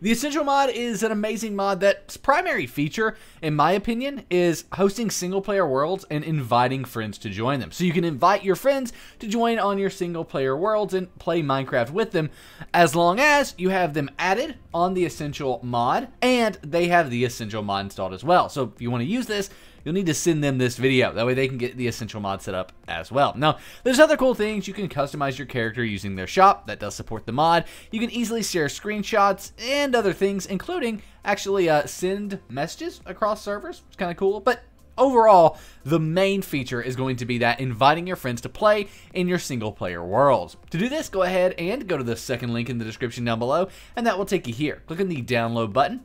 The Essential mod is an amazing mod that's primary feature, in my opinion, is hosting single-player worlds and inviting friends to join them. So you can invite your friends to join on your single-player worlds and play Minecraft with them, as long as you have them added on the Essential mod, and they have the Essential mod installed as well. So if you want to use this, you'll need to send them this video. That way they can get the Essential mod set up as well. Now, there's other cool things. You can customize your character using their shop. That does support the mod. You can easily share screenshots and other things, including actually send messages across servers. It's kind of cool. But overall, the main feature is going to be that inviting your friends to play in your single player worlds. To do this, go ahead and go to the second link in the description down below, and that will take you here. Click on the download button.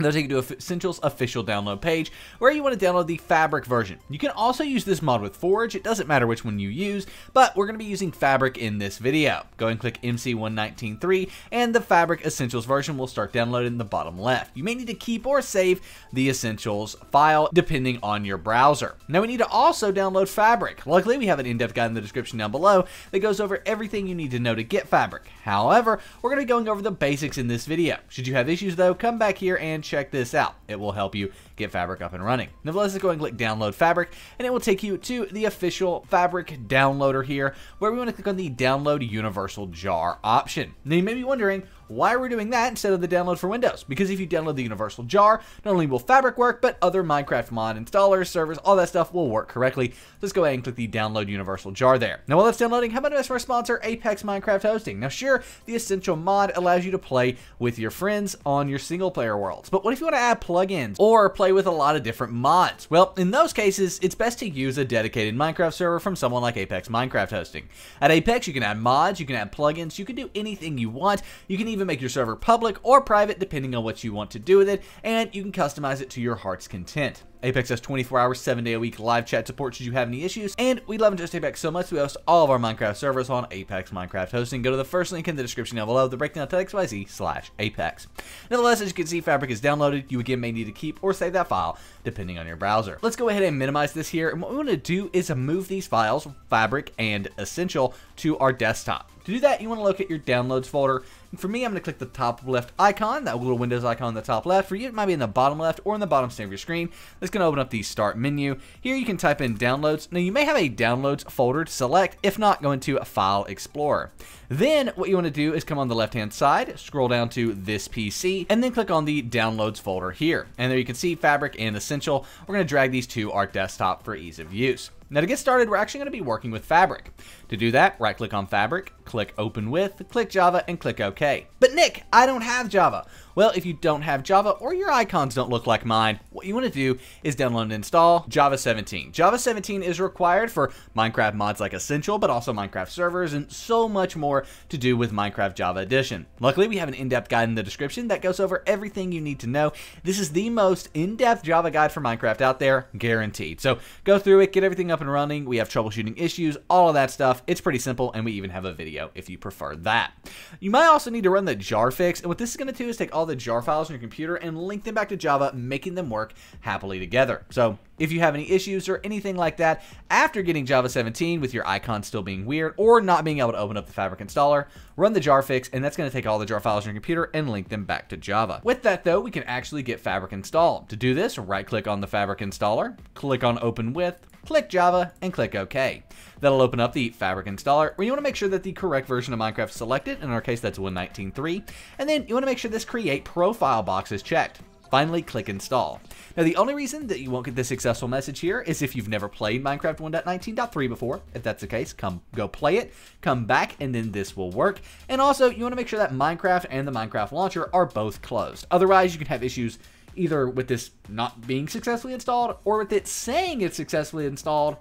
They'll take you to Essential's official download page where you want to download the Fabric version. You can also use this mod with Forge. It doesn't matter which one you use, but we're going to be using Fabric in this video. Go ahead and click MC1193 and the Fabric Essentials version will start downloading in the bottom left. You may need to keep or save the Essentials file depending on your browser. Now we need to also download Fabric. Luckily, we have an in-depth guide in the description down below that goes over everything you need to know to get Fabric. However, we're going to be going over the basics in this video. Should you have issues though, come back here and check this out. It will help you get Fabric up and running. Nevertheless, let's go and click download Fabric, and it will take you to the official Fabric downloader here, where we want to click on the download universal jar option. Now you may be wondering why we're doing that instead of the download for Windows, because if you download the universal jar, not only will Fabric work, but other Minecraft mod installers, servers, all that stuff will work correctly. Let's go ahead and click the download universal jar there. Now while that's downloading, how about us for our sponsor, Apex Minecraft Hosting. Now sure, the Essential mod allows you to play with your friends on your single player worlds, but what if you want to add plugins or play with a lot of different mods? Well, in those cases, it's best to use a dedicated Minecraft server from someone like Apex Minecraft Hosting. At Apex, you can add mods, you can add plugins, you can do anything you want. You can even make your server public or private depending on what you want to do with it, and you can customize it to your heart's content. Apex has 24 hours, 7 day a week live chat support should you have any issues, and we love and trust Apex so much we host all of our Minecraft servers on Apex Minecraft Hosting. Go to the first link in the description down below, the breakdown.xyz/Apex. Nevertheless, as you can see, Fabric is downloaded. You again may need to keep or save that file depending on your browser. Let's go ahead and minimize this here, and what we want to do is move these files, Fabric and Essential, to our desktop. To do that, you want to look at your downloads folder. And for me, I'm going to click the top left icon, that little Windows icon in the top left. For you, it might be in the bottom left or in the bottom center of your screen. That's going to open up the Start menu. Here, you can type in Downloads. Now, you may have a Downloads folder to select. If not, go into File Explorer. Then, what you want to do is come on the left-hand side, scroll down to This PC, and then click on the Downloads folder here. And there you can see Fabric and Essential. We're going to drag these to our desktop for ease of use. Now to get started, we're actually going to be working with Fabric. To do that, right click on Fabric, click Open With, click Java, and click OK. But Nick, I don't have Java. Well, if you don't have Java or your icons don't look like mine, what you want to do is download and install Java 17. Java 17 is required for Minecraft mods like Essential, but also Minecraft servers and so much more to do with Minecraft Java Edition. Luckily, we have an in-depth guide in the description that goes over everything you need to know. This is the most in-depth Java guide for Minecraft out there, guaranteed. So go through it, get everything up and running. We have troubleshooting issues, all of that stuff. It's pretty simple, and we even have a video if you prefer that. You might also need to run the jar fix, and what this is going to do is take all the jar files on your computer and link them back to Java, making them work happily together. So if you have any issues or anything like that after getting Java 17 with your icon still being weird or not being able to open up the Fabric installer, run the jar fix, and that's going to take all the jar files on your computer and link them back to Java. With that though, we can actually get Fabric installed. To do this, right click on the Fabric installer, click on Open With, click Java, and click OK. That'll open up the Fabric installer, where you want to make sure that the correct version of Minecraft is selected. In our case, that's 1.19.3. And then you want to make sure this Create Profile box is checked. Finally, click Install. Now, the only reason that you won't get this successful message here is if you've never played Minecraft 1.19.3 before. If that's the case, go play it, come back, and then this will work. And also, you want to make sure that Minecraft and the Minecraft launcher are both closed. Otherwise, you can have issues either with this not being successfully installed or with it saying it's successfully installed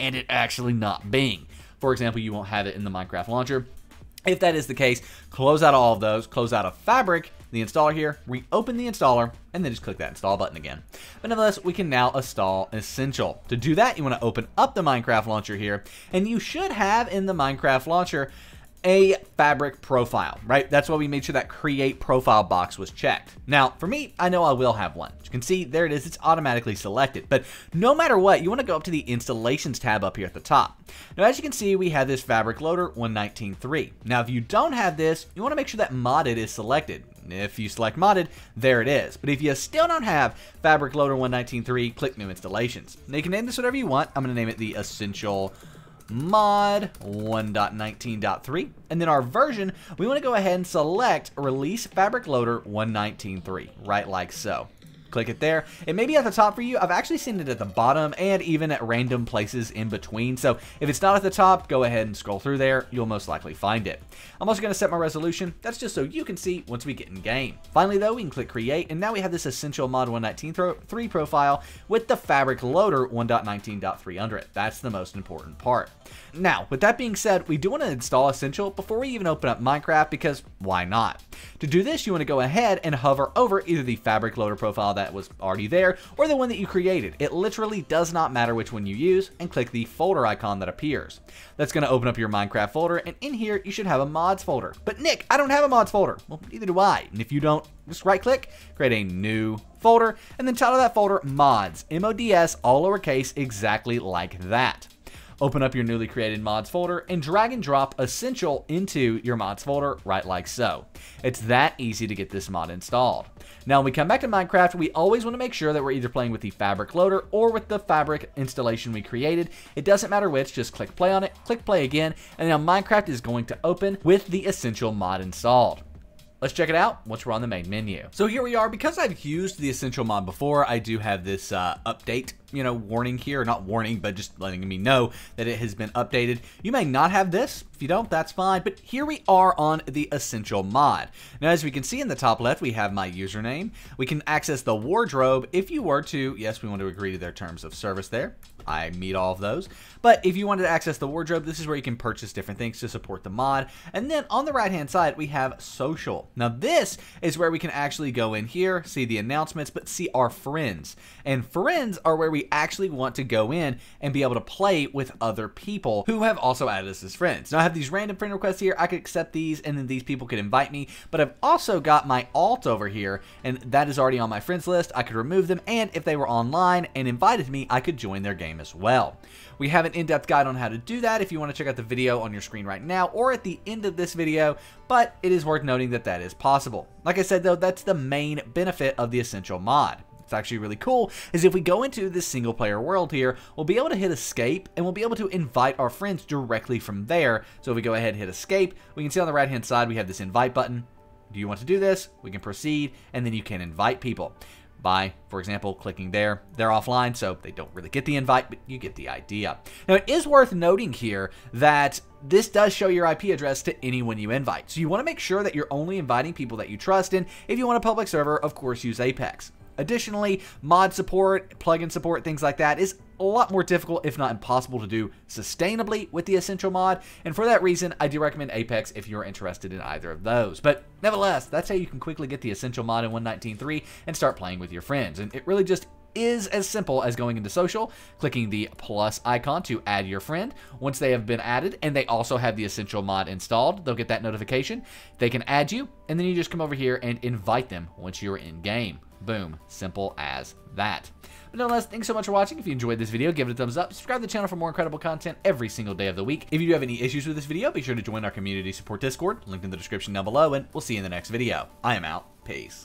and it actually not being. For example, you won't have it in the Minecraft launcher. If that is the case, close out all of those, close out of Fabric, the installer here, reopen the installer, and then just click that install button again. But nevertheless, we can now install Essential. To do that, you want to open up the Minecraft launcher here, and you should have in the Minecraft launcher a Fabric profile, right? That's why we made sure that Create Profile box was checked. Now, for me, I know I will have one. As you can see, there it is. It's automatically selected. But no matter what, you want to go up to the Installations tab up here at the top. Now, as you can see, we have this Fabric Loader 1.19.3. Now, if you don't have this, you want to make sure that Modded is selected. If you select modded, there it is. But if you still don't have Fabric Loader 1.19.3, click new installations. Now you can name this whatever you want. I'm going to name it the Essential Mod 1.19.3, and then our version, we want to go ahead and select Release Fabric Loader 1.19.3, right like so. Click it there. It may be at the top for you. I've actually seen it at the bottom and even at random places in between. So if it's not at the top, go ahead and scroll through there. You'll most likely find it. I'm also going to set my resolution. That's just so you can see once we get in game. Finally though, we can click create, and now we have this Essential Mod 1.19.3 profile with the Fabric Loader 1.19.3 under it. That's the most important part. Now, with that being said, we do want to install Essential before we even open up Minecraft, because why not? To do this, you want to go ahead and hover over either the Fabric Loader profile that was already there or the one that you created. It literally does not matter which one you use, and click the folder icon that appears. That's going to open up your Minecraft folder, and in here you should have a mods folder. But Nick, I don't have a mods folder. Well, neither do I. And if you don't, just right click, create a new folder, and then title that folder mods, M-O-D-S, all lowercase, exactly like that. Open up your newly created mods folder and drag and drop Essential into your mods folder, right like so. It's that easy to get this mod installed. Now when we come back to Minecraft, we always want to make sure that we're either playing with the Fabric Loader or with the Fabric installation we created. It doesn't matter which, just click play on it, click play again, and now Minecraft is going to open with the Essential mod installed. Let's check it out once we're on the main menu. So here we are. Because I've used the Essential mod before, I do have this update, warning here, not warning, but just letting me know that it has been updated. You may not have this. If you don't, that's fine. But here we are on the Essential mod. Now, as we can see in the top left, we have my username. We can access the wardrobe if you were to, yes, we want to agree to their terms of service there. I meet all of those. But if you wanted to access the wardrobe, this is where you can purchase different things to support the mod. And then on the right-hand side, we have social. Now this is where we can actually go in here, see the announcements, but see our friends. And friends are where we actually want to go in and be able to play with other people who have also added us as friends. Now I have these random friend requests here. I could accept these, and then these people could invite me. But I've also got my alt over here, and that is already on my friends list. I could remove them, and if they were online and invited me, I could join their game as well. We have an in-depth guide on how to do that if you want to check out the video on your screen right now or at the end of this video, but it is worth noting that that is possible. Like I said though, that's the main benefit of the Essential mod. It's actually really cool is if we go into this single player world here, we'll be able to hit escape and we'll be able to invite our friends directly from there. So if we go ahead and hit escape, we can see on the right hand side we have this invite button. Do you want to do this? We can proceed, and then you can invite people by, for example, clicking there. They're offline, so they don't really get the invite, but you get the idea. Now, it is worth noting here that this does show your IP address to anyone you invite. So you want to make sure that you're only inviting people that you trust, and if you want a public server, of course, use Apex. Additionally, mod support, plugin support, things like that is a lot more difficult, if not impossible, to do sustainably with the Essential mod, and for that reason, I do recommend Apex if you're interested in either of those. But nevertheless, that's how you can quickly get the Essential mod in 1.19.3 and start playing with your friends, and it really just is as simple as going into social, clicking the plus icon to add your friend. Once they have been added and they also have the Essential mod installed, they'll get that notification. They can add you, and then you just come over here and invite them once you're in game. Boom. Simple as that. But nonetheless, thanks so much for watching. If you enjoyed this video, give it a thumbs up. Subscribe to the channel for more incredible content every single day of the week. If you do have any issues with this video, be sure to join our community support Discord, linked in the description down below, and we'll see you in the next video. I am out. Peace.